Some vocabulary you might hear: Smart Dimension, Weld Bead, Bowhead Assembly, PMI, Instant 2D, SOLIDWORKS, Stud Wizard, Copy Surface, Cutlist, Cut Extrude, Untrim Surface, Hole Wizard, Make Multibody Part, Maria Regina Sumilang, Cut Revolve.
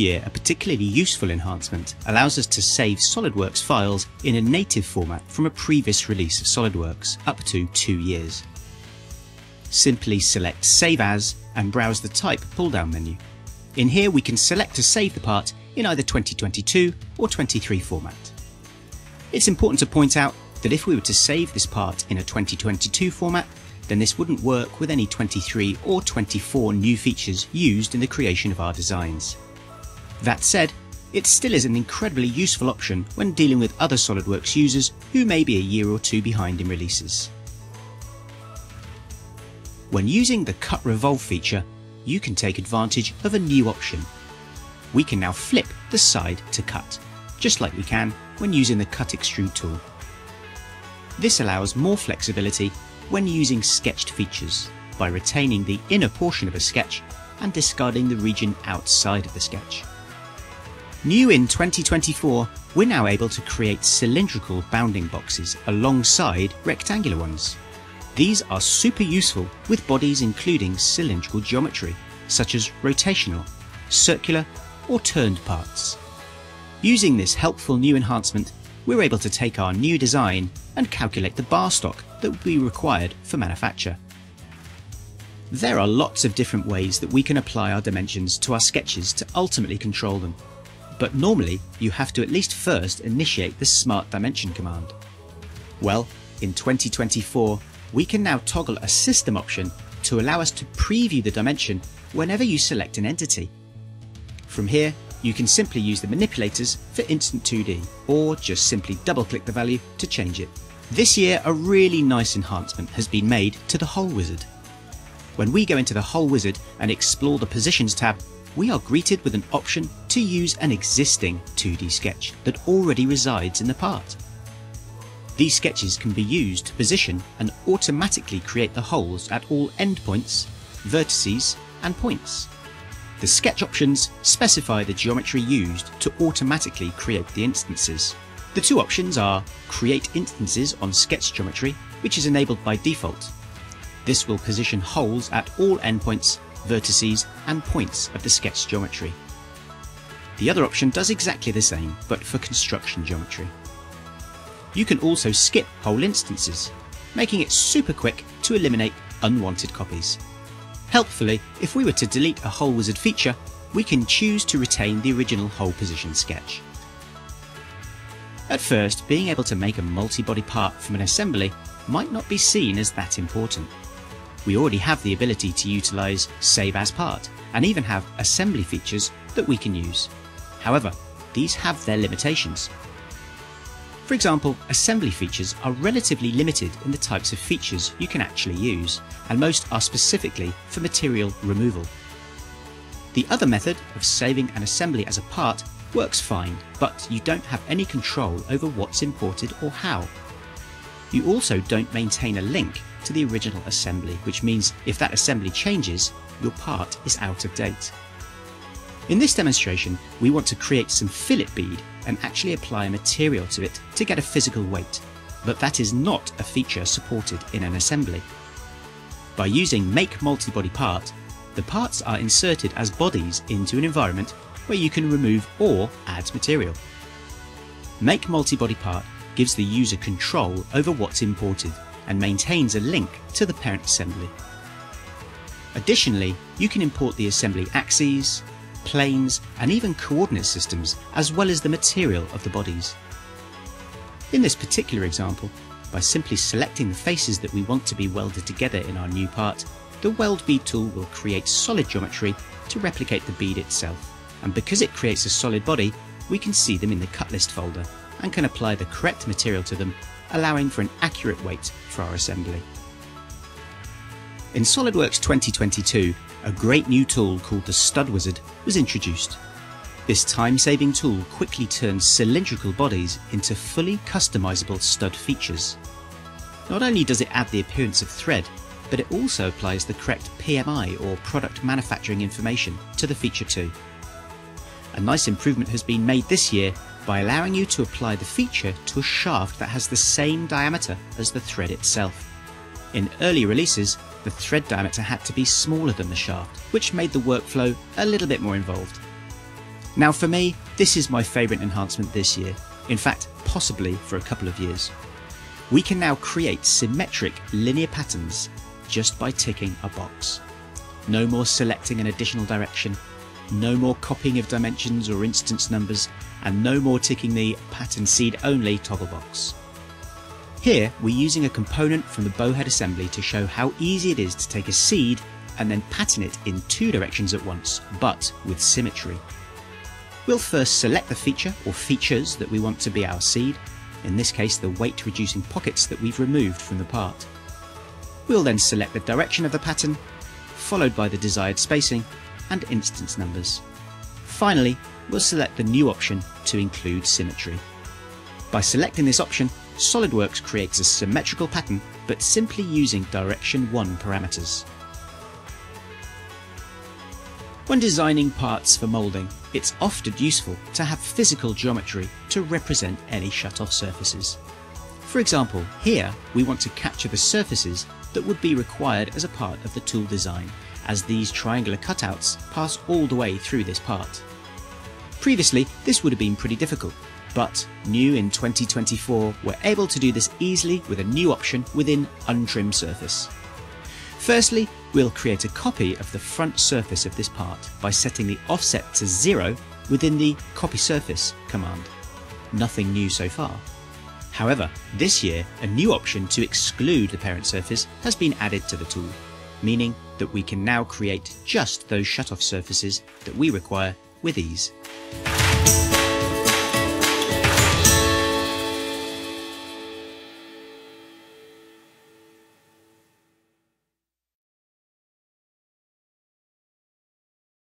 year, a particularly useful enhancement allows us to save SOLIDWORKS files in a native format from a previous release of SOLIDWORKS up to 2 years. Simply select Save As and browse the Type pull-down menu. In here we can select to save the part in either 2022 or 23 format. It's important to point out that if we were to save this part in a 2022 format, then this wouldn't work with any 23 or 24 new features used in the creation of our designs. That said, it still is an incredibly useful option when dealing with other SOLIDWORKS users who may be a year or two behind in releases. When using the Cut Revolve feature, you can take advantage of a new option. We can now flip the side to cut, just like we can when using the Cut Extrude tool. This allows more flexibility when using sketched features by retaining the inner portion of a sketch and discarding the region outside of the sketch. New in 2024, we're now able to create cylindrical bounding boxes alongside rectangular ones. These are super useful with bodies including cylindrical geometry, such as rotational, circular or turned parts. Using this helpful new enhancement, we're able to take our new design and calculate the bar stock that will be required for manufacture. There are lots of different ways that we can apply our dimensions to our sketches to ultimately control them, but normally you have to at least first initiate the Smart Dimension command. Well, in 2024, we can now toggle a system option to allow us to preview the dimension whenever you select an entity. From here, you can simply use the manipulators for Instant 2D, or just simply double-click the value to change it. This year, a really nice enhancement has been made to the Hole Wizard. When we go into the Hole Wizard and explore the Positions tab, we are greeted with an option to use an existing 2D sketch that already resides in the part. These sketches can be used to position and automatically create the holes at all endpoints, vertices, and points. The sketch options specify the geometry used to automatically create the instances. The two options are Create Instances on Sketch Geometry, which is enabled by default. This will position holes at all endpoints, vertices and points of the sketch geometry. The other option does exactly the same, but for construction geometry. You can also skip whole instances, making it super quick to eliminate unwanted copies. Helpfully, if we were to delete a Hole Wizard feature, we can choose to retain the original hole position sketch. At first, being able to make a multibody part from an assembly might not be seen as that important. We already have the ability to utilise Save As Part and even have assembly features that we can use. However, these have their limitations. For example, assembly features are relatively limited in the types of features you can actually use, and most are specifically for material removal. The other method of saving an assembly as a part works fine, but you don't have any control over what's imported or how. You also don't maintain a link to the original assembly, which means if that assembly changes, your part is out of date. In this demonstration, we want to create some fillet bead and actually apply a material to it to get a physical weight, but that is not a feature supported in an assembly. By using Make Multibody Part, the parts are inserted as bodies into an environment where you can remove or add material. Make Multibody Part gives the user control over what's imported and maintains a link to the parent assembly. Additionally, you can import the assembly axes, planes and even coordinate systems, as well as the material of the bodies. In this particular example, by simply selecting the faces that we want to be welded together in our new part, the Weld Bead tool will create solid geometry to replicate the bead itself, and because it creates a solid body, we can see them in the Cutlist folder and can apply the correct material to them, allowing for an accurate weight for our assembly. In SOLIDWORKS 2022, a great new tool called the Stud Wizard was introduced. This time-saving tool quickly turns cylindrical bodies into fully customizable stud features. Not only does it add the appearance of thread, but it also applies the correct PMI or product manufacturing information to the feature too. A nice improvement has been made this year by allowing you to apply the feature to a shaft that has the same diameter as the thread itself. In early releases, the thread diameter had to be smaller than the shaft, which made the workflow a little bit more involved. Now for me, this is my favourite enhancement this year, in fact possibly for a couple of years. We can now create symmetric linear patterns just by ticking a box. No more selecting an additional direction, no more copying of dimensions or instance numbers, and no more ticking the pattern seed only toggle box. Here we're using a component from the Bowhead assembly to show how easy it is to take a seed and then pattern it in two directions at once, but with symmetry. We'll first select the feature or features that we want to be our seed, in this case the weight reducing pockets that we've removed from the part. We'll then select the direction of the pattern, followed by the desired spacing and instance numbers. Finally, we'll select the new option to include symmetry. By selecting this option, SOLIDWORKS creates a symmetrical pattern, but simply using Direction 1 parameters. When designing parts for moulding, it's often useful to have physical geometry to represent any shut-off surfaces. For example, here we want to capture the surfaces that would be required as a part of the tool design, as these triangular cutouts pass all the way through this part. Previously, this would have been pretty difficult, but new in 2024, we're able to do this easily with a new option within Untrim Surface. Firstly, we'll create a copy of the front surface of this part by setting the offset to 0 within the Copy Surface command. Nothing new so far. However, this year a new option to exclude the parent surface has been added to the tool, meaning that we can now create just those shut-off surfaces that we require with ease.